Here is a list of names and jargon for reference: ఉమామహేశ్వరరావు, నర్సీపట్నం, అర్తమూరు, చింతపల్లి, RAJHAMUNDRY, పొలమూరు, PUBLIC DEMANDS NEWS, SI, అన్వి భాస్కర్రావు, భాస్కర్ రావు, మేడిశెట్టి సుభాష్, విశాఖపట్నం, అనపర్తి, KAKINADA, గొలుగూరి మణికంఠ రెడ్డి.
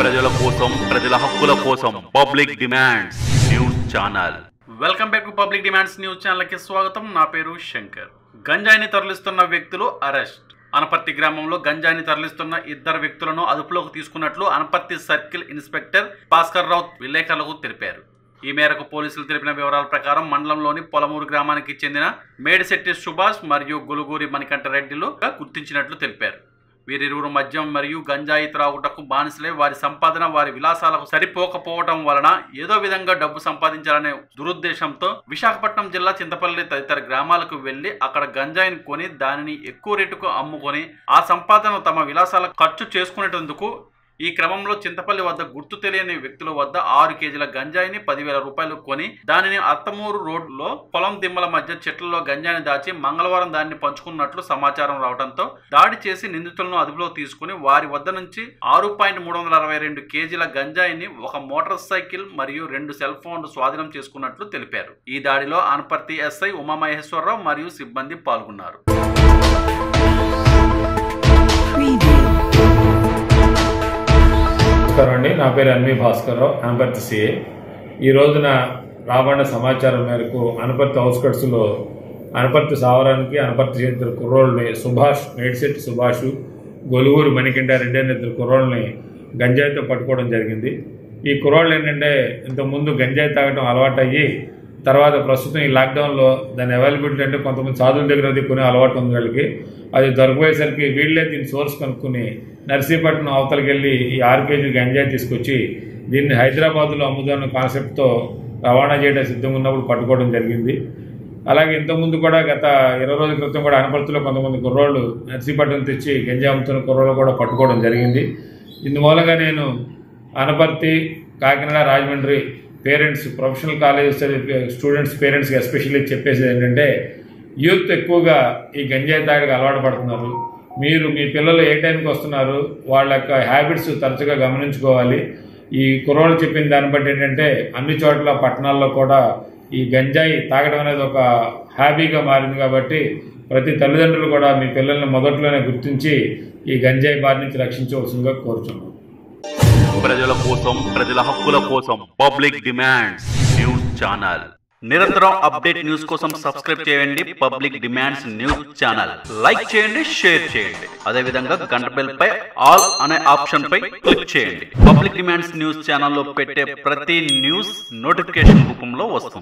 ప్రజల కోసం, ప్రజల హక్కుల కోసం public demands news channel. Welcome back to public demands news channel కి స్వాగతం. నా పేరు శంకర్. గంజాయిని తరలిస్తున్న వ్యక్తులు అరెస్ట్. అనపర్తి గ్రామంలో గంజాయిని తరలిస్తున్న ఇద్దరు వ్యక్తులను అదుపులోకి తీసుకున్నట్లు అనపర్తి సర్కిల్ ఇన్స్పెక్టర్ భాస్కర్ రావు విలేకరులకు తెలిపారు. ఈ మేరకు పోలీసులు తెలిపిన వివరాల ప్రకారం మండలంలోని పొలమూరు గ్రామానికి చెందిన మేడిశెట్టి సుభాష్ మరియు గొలుగూరి మణికంఠరెడ్డిలుగా గుర్తించినట్లు తెలిపారు. వీరిరువురు మద్యం మరియు గంజాయి త్రాగుటకు బానిసలే. వారి సంపాదన వారి విలాసాలకు సరిపోకపోవడం వలన ఏదో విధంగా డబ్బు సంపాదించాలనే దురుద్దేశంతో విశాఖపట్నం జిల్లా చింతపల్లి తదితర గ్రామాలకు వెళ్లి అక్కడ గంజాయిని కొని దానిని ఎక్కువ రేటుకు అమ్ముకొని ఆ సంపాదనను తమ విలాసాలకు ఖర్చు చేసుకునేటందుకు ఈ క్రమంలో చింతపల్లి వద్ద గుర్తు తెలియని వ్యక్తుల వద్ద 6 కేజీల గంజాయిని 10,000 రూపాయలు కొని దానిని అర్తమూరు రోడ్లో పొలం దిమ్మల మధ్య చెట్లలో గంజాయిని దాచి మంగళవారం దానిని పంచుకున్నట్లు సమాచారం రావడంతో దాడి చేసి నిందితులను అదుపులో తీసుకుని వారి వద్ద నుంచి 6.362 కేజీల గంజాయిని, ఒక మోటార్ సైకిల్ మరియు 2 సెల్ ఫోన్లు స్వాధీనం చేసుకున్నట్లు తెలిపారు. ఈ దాడిలో అనపర్తి SI ఉమామహేశ్వరరావు మరియు సిబ్బంది పాల్గొన్నారు. నమస్కారం అండి. నా పేరు అన్వి భాస్కర్రావు, అనపర్తి CA. ఈ రోజున రాబడిన సమాచారం మేరకు అనపర్తి అవుట్స్కట్స్లో అనపర్తి సావరానికి అనపర్తి ఇద్దరు కుర్రోళ్ళని సుభాష్, మేడిశెట్టి సుభాష్, గొలుగూరి మణికంఠరెడ్డి అనే ఇద్దరు కుర్రోళ్ళని గంజాయితో పట్టుకోవడం జరిగింది. ఈ కుర్రోళ్ళు ఏంటంటే ఇంతకుముందు గంజాయి తాగడం అలవాటు అయ్యి తర్వాత ప్రస్తుతం ఈ లాక్డౌన్లో దాని అవైలబిలిటీ అంటే కొంతమంది సాధువుల దగ్గర అది కొనే అలవాటు ఉంది వీళ్ళకి. అది దొరకపోయేసరికి వీళ్ళే దీని సోర్స్ కనుక్కుని నర్సీపట్నం అవతలకి వెళ్ళి ఈ 6 కేజీలు గంజాయి తీసుకొచ్చి దీన్ని హైదరాబాద్లో అమ్ముదాన్న కాన్సెప్ట్తో రవాణా చేయడం సిద్ధంగా ఉన్నప్పుడు పట్టుకోవడం జరిగింది. అలాగే ఇంతకుముందు కూడా గత 20 రోజుల క్రితం కూడా అనపర్తిలో కొంతమంది కుర్రోళ్ళు నర్సీపట్నం తెచ్చి గంజాయి అమ్ముతున్న కుర్రోళ్ళు కూడా పట్టుకోవడం జరిగింది. ఇందుమూలంగా నేను అనపర్తి, Kakinada, Rajahmundry parents, professional college students పేరెంట్స్కి ఎస్పెషల్లీ చెప్పేసి ఏంటంటే యూత్ ఎక్కువగా ఈ గంజాయి తాగడానికి అలవాటు పడుతున్నారు. మీరు మీ పిల్లలు ఏ టైంకి వస్తున్నారు, వాళ్ళ యొక్క హ్యాబిట్స్ తరచుగా గమనించుకోవాలి. ఈ కుర్రోళ్ళు చెప్పిన దాన్ని బట్టి ఏంటంటే అన్ని చోట్ల పట్టణాల్లో కూడా ఈ గంజాయి తాగడం అనేది ఒక హాబీగా మారింది. కాబట్టి ప్రతి తల్లిదండ్రులు కూడా మీ పిల్లల్ని మొదట్లోనే గుర్తించి ఈ గంజాయి బారి నుంచి రక్షించవలసిందిగా కోరుతున్నాం. ప్రజల కోసం, ప్రజల హక్కుల కోసం పబ్లిక్ డిమాండ్స్ న్యూస్ ఛానల్. నిరంతరం అప్డేట్ న్యూస్ కోసం సబ్స్క్రైబ్ చేయండి public demands news channel. Like చేయండి, షేర్ చేయండి. అదే విధంగా గంట బెల్ పై ఆల్ అనే ఆప్షన్ పై క్లిక్ చేయండి. పబ్లిక్ డిమాండ్స్ న్యూస్ ఛానల్లో పెట్టే ప్రతి న్యూస్ నోటిఫికేషన్ రూపంలో వస్తుంది.